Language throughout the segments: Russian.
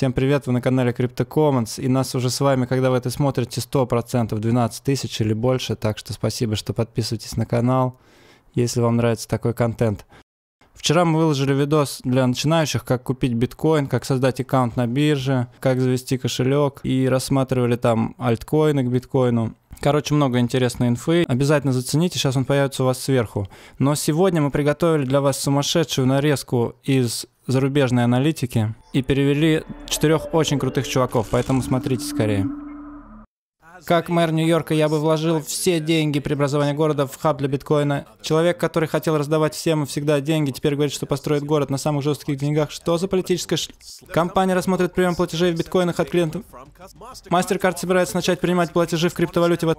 Всем привет, вы на канале Crypto Commons, и нас уже с вами, когда вы это смотрите, 100%, 12 тысяч или больше, так что спасибо, что подписываетесь на канал, если вам нравится такой контент. Вчера мы выложили видос для начинающих, как купить биткоин, как создать аккаунт на бирже, как завести кошелек, и рассматривали там альткоины к биткоину. Короче, много интересной инфы. Обязательно зацените, сейчас он появится у вас сверху. Но сегодня мы приготовили для вас сумасшедшую нарезку из зарубежной аналитики и перевели 4 очень крутых чуваков, поэтому смотрите скорее. Как мэр Нью-Йорка я бы вложил все деньги преобразования города в хаб для биткоина. Человек, который хотел раздавать всем и всегда деньги, теперь говорит, что построит город на самых жестких деньгах. Что за политическая Компания рассмотрит прием платежей в биткоинах от клиентов. Mastercard собирается начать принимать платежи в криптовалюте.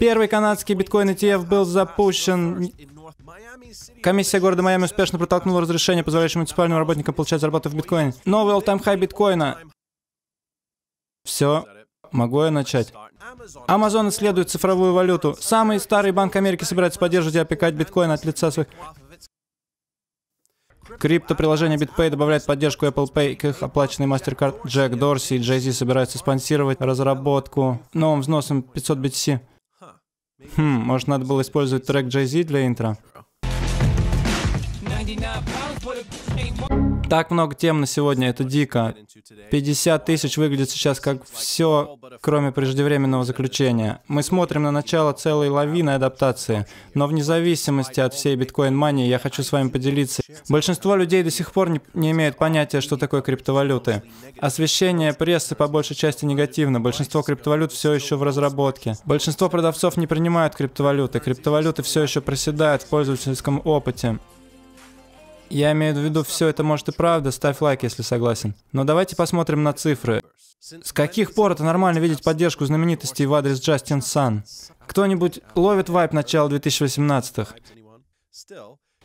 Первый канадский биткоин ETF был запущен. Комиссия города Майами успешно протолкнула разрешение, позволяющее муниципальным работникам получать зарплату в биткоине. Новый all-time-high биткоина. Все. Могу я начать? Amazon исследует цифровую валюту. Самый старый банк Америки собирается поддерживать и опекать биткоин от лица своих. Криптоприложение BitPay добавляет поддержку Apple Pay к их оплаченной Mastercard. Jack Dorsey и Jay-Z собираются спонсировать разработку новым взносом 500 BTC. Может, надо было использовать трек Jay-Z для интро? Так много тем на сегодня, это дико. 50 тысяч выглядит сейчас как все, кроме преждевременного заключения. Мы смотрим на начало целой лавины адаптации, но вне зависимости от всей биткоин-мании я хочу с вами поделиться. Большинство людей до сих пор не имеют понятия, что такое криптовалюты. Освещение прессы по большей части негативно, большинство криптовалют все еще в разработке. Большинство продавцов не принимают криптовалюты, криптовалюты все еще проседают в пользовательском опыте. Я имею в виду, все это может и правда, ставь лайк, если согласен. Но давайте посмотрим на цифры. С каких пор это нормально видеть поддержку знаменитостей в адрес Джастин Сан? Кто-нибудь ловит вайп начала 2018-х?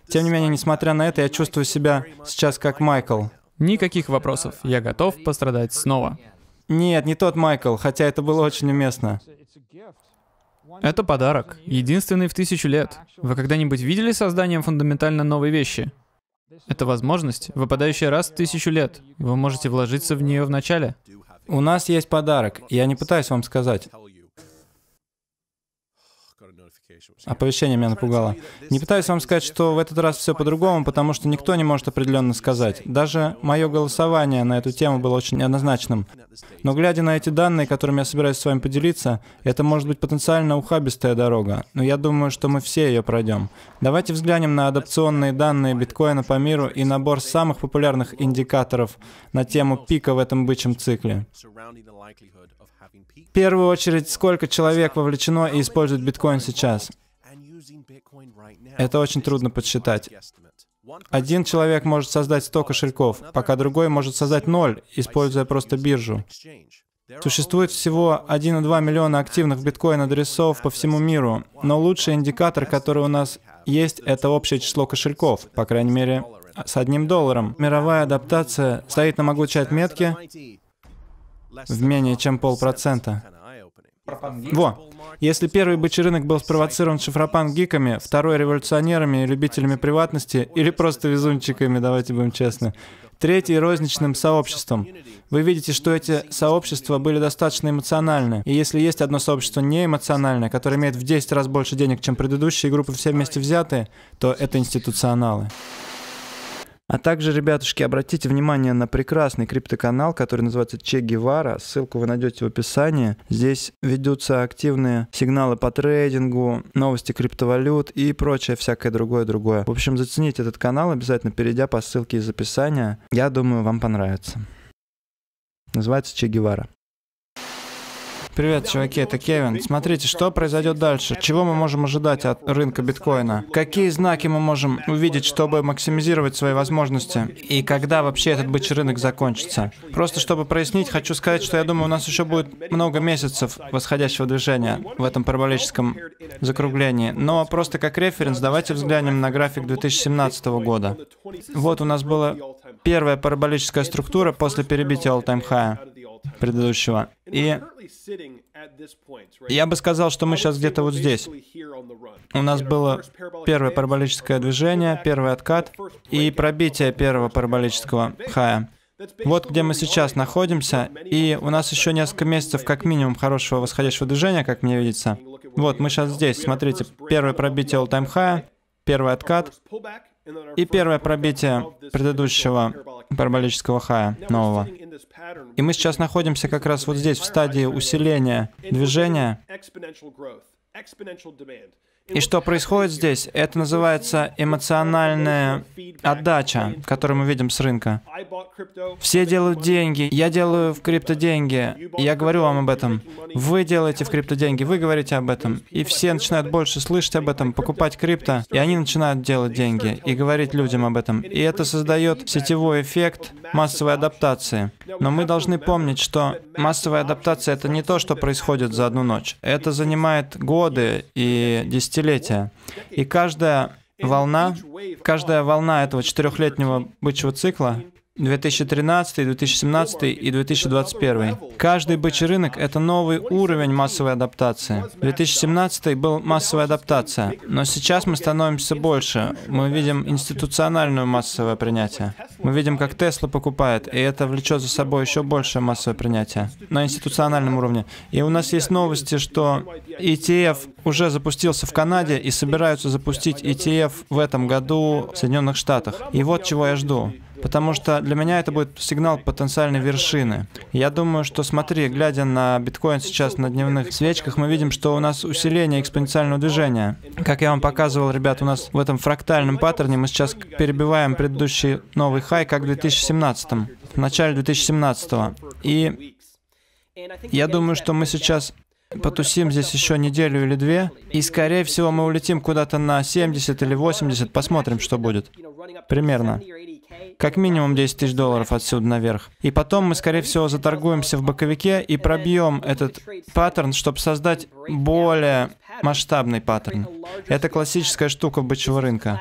Тем не менее, несмотря на это, я чувствую себя сейчас как Майкл. Никаких вопросов, я готов пострадать снова. Нет, не тот Майкл, хотя это было очень уместно. Это подарок, единственный в 1000 лет. Вы когда-нибудь видели создание фундаментально новой вещи? Это возможность, выпадающая раз в 1000 лет. Вы можете вложиться в нее в начале. У нас есть подарок. Я не пытаюсь вам сказать. Оповещение меня напугало. Не пытаюсь вам сказать, что в этот раз все по-другому, потому что никто не может определенно сказать. Даже мое голосование на эту тему было очень неоднозначным. Но глядя на эти данные, которыми я собираюсь с вами поделиться, это может быть потенциально ухабистая дорога, но я думаю, что мы все ее пройдем. Давайте взглянем на адапционные данные биткоина по миру и набор самых популярных индикаторов на тему пика в этом бычьем цикле. В первую очередь, сколько человек вовлечено и использует биткоин сейчас? Это очень трудно подсчитать. Один человек может создать 100 кошельков, пока другой может создать 0, используя просто биржу. Существует всего 1,2 миллиона активных биткоин-адресов по всему миру, но лучший индикатор, который у нас есть, это общее число кошельков, по крайней мере, с $1. Мировая адаптация стоит на могучей отметке в менее чем 0,5%. Во! Если первый бычий рынок был спровоцирован шифропанк-гиками, второй — революционерами и любителями приватности, или просто везунчиками, давайте будем честны, третий — розничным сообществом. Вы видите, что эти сообщества были достаточно эмоциональны. И если есть одно сообщество неэмоциональное, которое имеет в 10 раз больше денег, чем предыдущие группы все вместе взятые, то это институционалы. А также, ребятушки, обратите внимание на прекрасный криптоканал, который называется Че Гевара. Ссылку вы найдете в описании. Здесь ведутся активные сигналы по трейдингу, новости криптовалют и прочее всякое другое. В общем, зацените этот канал, обязательно перейдя по ссылке из описания. Я думаю, вам понравится. Называется Че Гевара. Привет, чуваки, это Кевин. Смотрите, что произойдет дальше. Чего мы можем ожидать от рынка биткоина? Какие знаки мы можем увидеть, чтобы максимизировать свои возможности? И когда вообще этот бычий рынок закончится? Просто чтобы прояснить, хочу сказать, что я думаю, у нас еще будет много месяцев восходящего движения в этом параболическом закруглении. Но просто как референс давайте взглянем на график 2017 года. Вот у нас была первая параболическая структура после перебития all-time high предыдущего. И я бы сказал, что мы сейчас где-то вот здесь. У нас было первое параболическое движение, первый откат и пробитие первого параболического хая. Вот где мы сейчас находимся, и у нас еще несколько месяцев как минимум хорошего восходящего движения, как мне видится. Вот, мы сейчас здесь, смотрите, первое пробитие all-time high, первый откат и первое пробитие предыдущего параболического хая нового. И мы сейчас находимся как раз вот здесь, в стадии усиления движения. И что происходит здесь? Это называется эмоциональная отдача, которую мы видим с рынка. Все делают деньги, я делаю в крипто деньги, я говорю вам об этом. Вы делаете в крипто деньги, вы говорите об этом. И все начинают больше слышать об этом, покупать крипто, и они начинают делать деньги и говорить людям об этом. И это создает сетевой эффект массовой адаптации. Но мы должны помнить, что массовая адаптация — это не то, что происходит за одну ночь. Это занимает годы и десятилетия. И каждая волна этого четырехлетнего бычьего цикла, 2013, 2017 и 2021. Каждый бычий рынок — это новый уровень массовой адаптации. 2017 был массовая адаптация, но сейчас мы становимся больше. Мы видим институциональное массовое принятие. Мы видим, как Tesla покупает, и это влечет за собой еще большее массовое принятие на институциональном уровне. И у нас есть новости, что ETF уже запустился в Канаде и собираются запустить ETF в этом году в Соединенных Штатах. И вот чего я жду. Потому что для меня это будет сигнал потенциальной вершины. Я думаю, что, смотри, глядя на биткоин сейчас на дневных свечках, мы видим, что у нас усиление экспоненциального движения. Как я вам показывал, ребят, у нас в этом фрактальном паттерне мы сейчас перебиваем предыдущий новый хай, как в 2017, в начале 2017. И я думаю, что мы сейчас потусим здесь еще неделю или две, и, скорее всего, мы улетим куда-то на 70 или 80, посмотрим, что будет. Примерно. Как минимум $10 000 отсюда наверх. И потом мы, скорее всего, заторгуемся в боковике и пробьем этот паттерн, чтобы создать более масштабный паттерн. Это классическая штука бычьего рынка.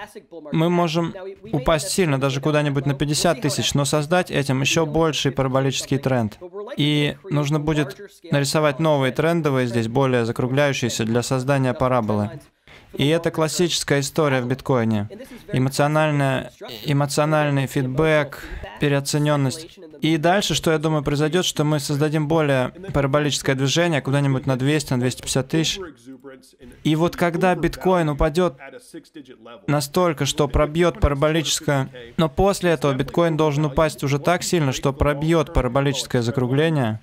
Мы можем упасть сильно, даже куда-нибудь на 50 000, но создать этим еще больший параболический тренд. И нужно будет нарисовать новые трендовые здесь, более закругляющиеся, для создания параболы. И это классическая история в биткоине. Эмоциональный фидбэк, переоцененность. И дальше, что я думаю произойдет, что мы создадим более параболическое движение, куда-нибудь на 200, на 250 тысяч. И вот когда биткоин упадет настолько, что пробьет параболическое... Но после этого биткоин должен упасть уже так сильно, что пробьет параболическое закругление,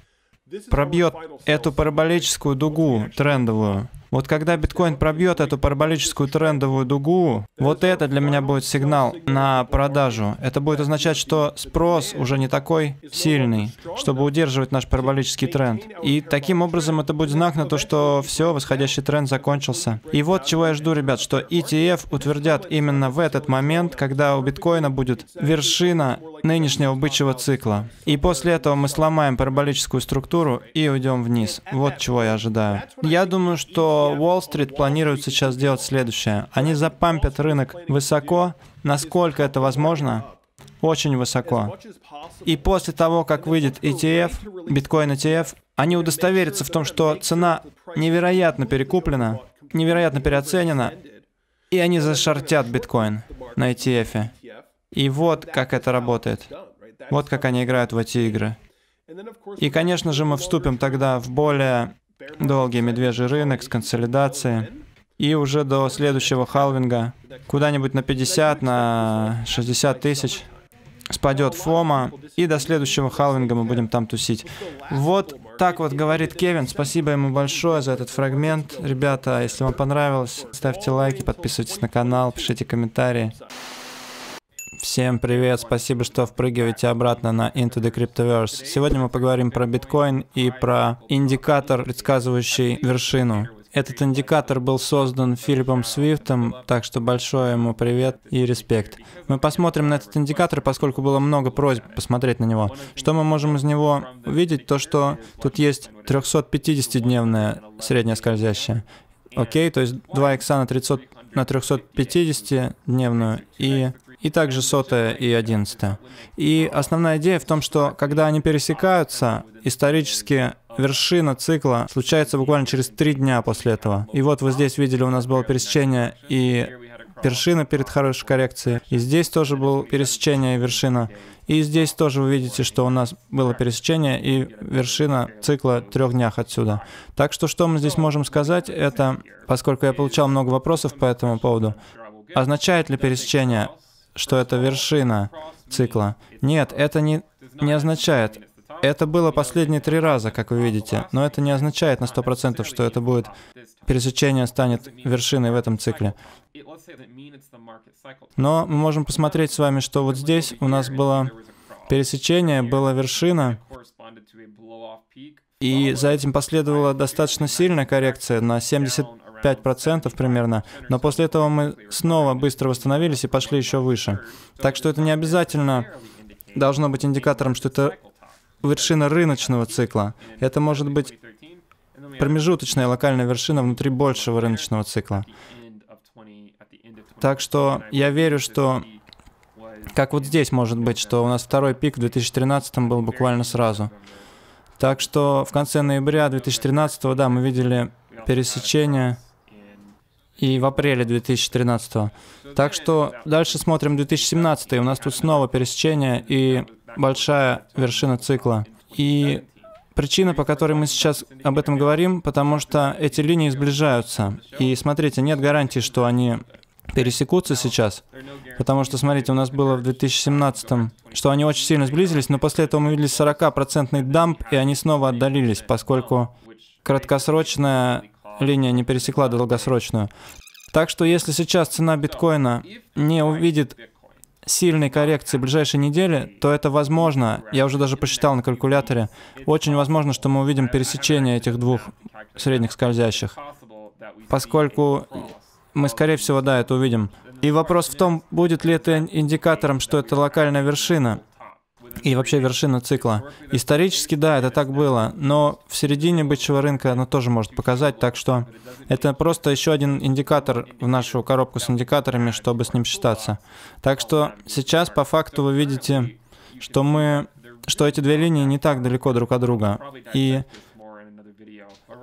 пробьет эту параболическую дугу трендовую. Вот когда биткоин пробьет эту параболическую трендовую дугу, вот это для меня будет сигнал на продажу. Это будет означать, что спрос уже не такой сильный, чтобы удерживать наш параболический тренд. И таким образом это будет знак на то, что все, восходящий тренд закончился. И вот чего я жду, ребят, что ETF утвердят именно в этот момент, когда у биткоина будет вершина нынешнего бычьего цикла. И после этого мы сломаем параболическую структуру и уйдем вниз. Вот чего я ожидаю. Я думаю, что Уолл-стрит планирует сейчас делать следующее. Они запампят рынок высоко, насколько это возможно, очень высоко. И после того, как выйдет ETF, биткоин ETF, они удостоверятся в том, что цена невероятно перекуплена, невероятно переоценена, и они зашортят биткоин на ETF. И вот как это работает. Вот как они играют в эти игры. И, конечно же, мы вступим тогда в более долгий медвежий рынок с консолидацией, и уже до следующего халвинга куда-нибудь на 50, на 60 тысяч спадет фома, и до следующего халвинга мы будем там тусить. Вот так вот говорит Кевин. Спасибо ему большое за этот фрагмент. Ребята, если вам понравилось, ставьте лайки, подписывайтесь на канал, пишите комментарии. Всем привет, спасибо, что впрыгиваете обратно на Into the Cryptoverse. Сегодня мы поговорим про биткоин и про индикатор, предсказывающий вершину. Этот индикатор был создан Филиппом Свифтом, так что большой ему привет и респект. Мы посмотрим на этот индикатор, поскольку было много просьб посмотреть на него. Что мы можем из него увидеть? То, что тут есть 350-дневная средняя скользящая. Окей, то есть 2 икса на 350-дневную и также 100 и 11. И основная идея в том, что когда они пересекаются, исторически вершина цикла случается буквально через 3 дня после этого. И вот вы здесь видели, у нас было пересечение, и вершина перед хорошей коррекцией. И здесь тоже было пересечение и вершина. И здесь тоже вы видите, что у нас было пересечение и вершина цикла 3 днях отсюда. Так что, что мы здесь можем сказать, это, поскольку я получал много вопросов по этому поводу, означает ли пересечение, что это вершина цикла? Нет, это не означает. Это было последние 3 раза, как вы видите, но это не означает на 100%, что это будет пересечение станет вершиной в этом цикле. Но мы можем посмотреть с вами, что вот здесь у нас было пересечение, была вершина, и за этим последовала достаточно сильная коррекция на 75% примерно, но после этого мы снова быстро восстановились и пошли еще выше. Так что это не обязательно должно быть индикатором, что это вершина рыночного цикла. Это может быть промежуточная локальная вершина внутри большего рыночного цикла. Так что я верю, что, как вот здесь может быть, что у нас второй пик в 2013 был буквально сразу. Так что в конце ноября 2013, да, мы видели пересечение, и в апреле 2013. Так что дальше смотрим 2017, у нас тут снова пересечение и большая вершина цикла. И причина, по которой мы сейчас об этом говорим, потому что эти линии сближаются. И смотрите, нет гарантии, что они пересекутся сейчас, потому что, смотрите, у нас было в 2017, что они очень сильно сблизились, но после этого мы видели 40% дамп, и они снова отдалились, поскольку краткосрочная линия не пересекла долгосрочную. Так что если сейчас цена биткоина не увидит сильной коррекции в ближайшие недели, то это возможно, я уже даже посчитал на калькуляторе, очень возможно, что мы увидим пересечение этих двух средних скользящих, поскольку мы, скорее всего, да, это увидим. И вопрос в том, будет ли это индикатором, что это локальная вершина и вообще вершина цикла. Исторически, да, это так было, но в середине бычьего рынка оно тоже может показать, так что это просто еще один индикатор в нашу коробку с индикаторами, чтобы с ним считаться. Так что сейчас по факту вы видите, что эти две линии не так далеко друг от друга, и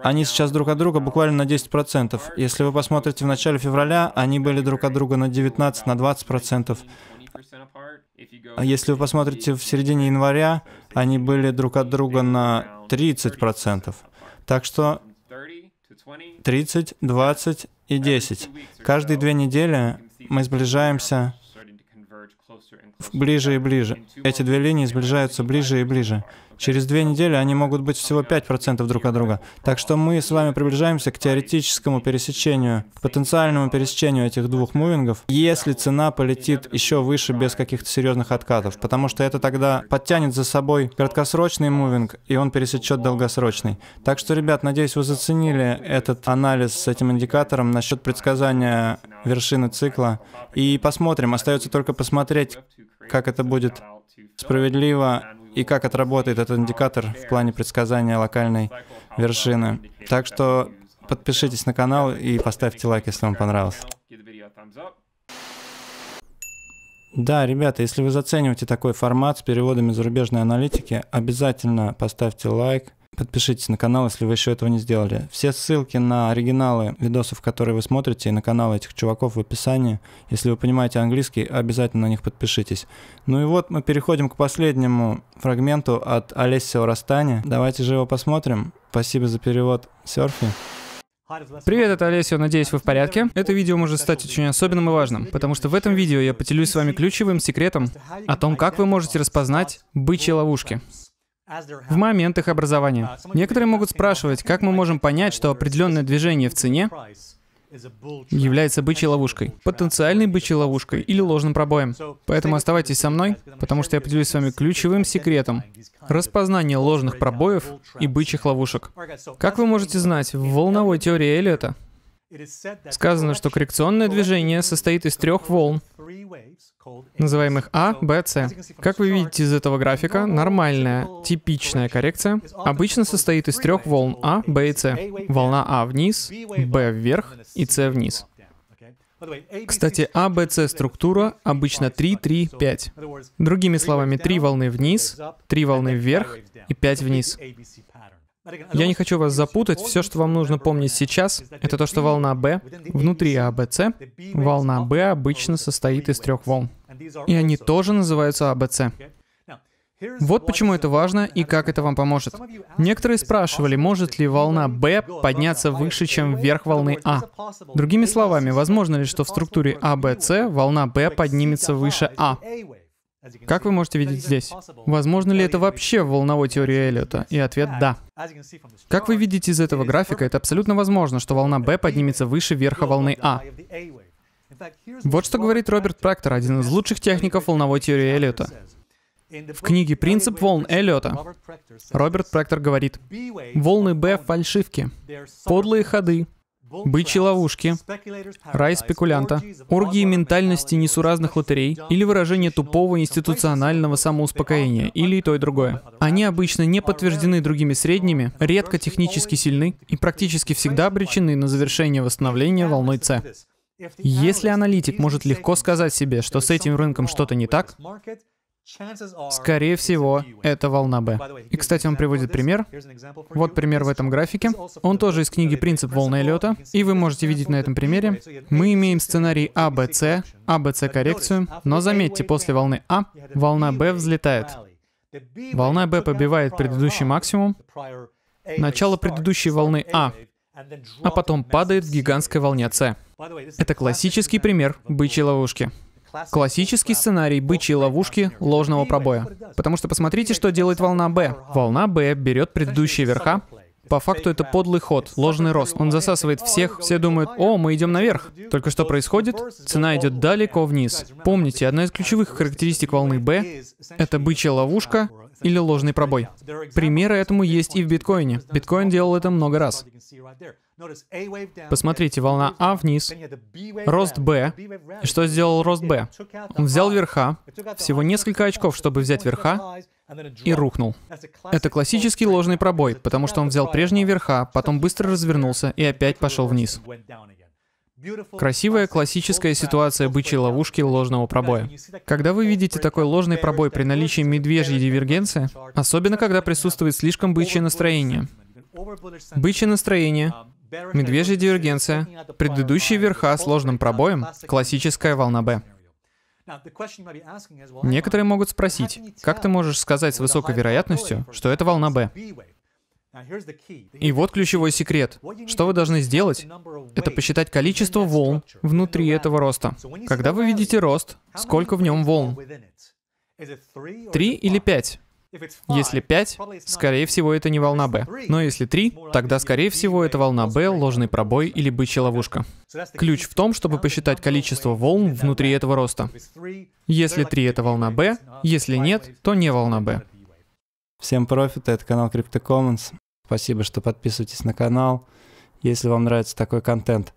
они сейчас друг от друга буквально на 10%. Если вы посмотрите в начале февраля, они были друг от друга на 19, на 20%. Если вы посмотрите в середине января, они были друг от друга на 30%. Так что 30, 20 и 10. Каждые 2 недели мы сближаемся ближе и ближе. Эти две линии сближаются ближе и ближе. Через 2 недели они могут быть всего 5% друг от друга. Так что мы с вами приближаемся к теоретическому пересечению, к потенциальному пересечению этих двух мувингов, если цена полетит еще выше без каких-то серьезных откатов, потому что это тогда подтянет за собой краткосрочный мувинг, и он пересечет долгосрочный. Так что, ребят, надеюсь, вы заценили этот анализ с этим индикатором насчет предсказания вершины цикла. И посмотрим, остается только посмотреть, как это будет справедливо и как отработает этот индикатор в плане предсказания локальной вершины. Так что подпишитесь на канал и поставьте лайк, если вам понравилось. Да, ребята, если вы зацениваете такой формат с переводами зарубежной аналитики, обязательно поставьте лайк. Подпишитесь на канал, если вы еще этого не сделали. Все ссылки на оригиналы видосов, которые вы смотрите, и на каналы этих чуваков в описании. Если вы понимаете английский, обязательно на них подпишитесь. Ну и вот мы переходим к последнему фрагменту от Алессио Растани. Давайте же его посмотрим. Спасибо за перевод, Серфи. Привет, это Алессио, надеюсь, вы в порядке. Это видео может стать очень особенным и важным, потому что в этом видео я поделюсь с вами ключевым секретом о том, как вы можете распознать бычьи ловушки в момент их образования. Некоторые могут спрашивать, как мы можем понять, что определенное движение в цене является бычьей ловушкой, потенциальной бычьей ловушкой или ложным пробоем. Поэтому оставайтесь со мной, потому что я поделюсь с вами ключевым секретом распознания ложных пробоев и бычьих ловушек. Как вы можете знать, в волновой теории Эллиота сказано, что коррекционное движение состоит из 3 волн, называемых А, Б, С. Как вы видите из этого графика, нормальная, типичная коррекция обычно состоит из 3 волн А, Б и С. Волна А вниз, Б вверх и С вниз. Кстати, А, Б, С структура обычно 3, 3, 5. Другими словами, 3 волны вниз, 3 волны вверх и 5 вниз. Я не хочу вас запутать. Все, что вам нужно помнить сейчас, это то, что волна B внутри ABC. Волна B обычно состоит из 3 волн. И они тоже называются ABC. Вот почему это важно и как это вам поможет. Некоторые спрашивали, может ли волна B подняться выше, чем вверх волны А. Другими словами, возможно ли, что в структуре ABC волна B поднимется выше А? Как вы можете видеть здесь? Возможно ли это вообще в волновой теории Эллиота? И ответ — да. Как вы видите из этого графика, это абсолютно возможно, что волна B поднимется выше верха волны А. Вот что говорит Роберт Прехтер, один из лучших техников волновой теории Эллиота. В книге «Принцип волн Эллиота» Роберт Прехтер говорит: «Волны B — фальшивки, подлые ходы, бычьи ловушки, рай спекулянта, оргии ментальности несуразных лотерей или выражение тупого институционального самоуспокоения, или и то, и другое. Они обычно не подтверждены другими средними, редко технически сильны и практически всегда обречены на завершение восстановления волной С». Если аналитик может легко сказать себе, что с этим рынком что-то не так, скорее всего, это волна B. И, кстати, он приводит пример. Вот пример в этом графике. Он тоже из книги «Принцип волн Эллиота». И вы можете видеть на этом примере, мы имеем сценарий ABC, ABC-коррекцию, но заметьте, после волны А волна B взлетает. Волна B побивает предыдущий максимум, начало предыдущей волны А, а потом падает в гигантской волне С. Это классический пример бычьей ловушки. Классический сценарий бычьей ловушки ложного пробоя. Потому что посмотрите, что делает волна B. Волна B берет предыдущие верха. По факту это подлый ход, ложный рост. Он засасывает всех, все думают: «О, мы идем наверх». Только что происходит? Цена идет далеко вниз. Помните, одна из ключевых характеристик волны B — это бычья ловушка или ложный пробой. Примеры этому есть и в биткоине. Биткоин делал это много раз. Посмотрите, волна А вниз, рост Б. И что сделал рост Б? Он взял верха, всего несколько очков, чтобы взять верха, и рухнул. Это классический ложный пробой, потому что он взял прежние верха, потом быстро развернулся и опять пошел вниз. Красивая классическая ситуация бычьей ловушки ложного пробоя. Когда вы видите такой ложный пробой при наличии медвежьей дивергенции, особенно когда присутствует слишком бычье настроение, бычье настроение, медвежья дивергенция, предыдущие верха с ложным пробоем, классическая волна B. Некоторые могут спросить, как ты можешь сказать с высокой вероятностью, что это волна B? И вот ключевой секрет. Что вы должны сделать, это посчитать количество волн внутри этого роста. Когда вы видите рост, сколько в нем волн? 3 или 5? Если 5, скорее всего, это не волна B. Но если 3, тогда, скорее всего, это волна B, ложный пробой или бычья ловушка. Ключ в том, чтобы посчитать количество волн внутри этого роста. Если 3, это волна B, если нет, то не волна B. Всем профита, это канал Crypto Commons. Спасибо, что подписываетесь на канал, если вам нравится такой контент.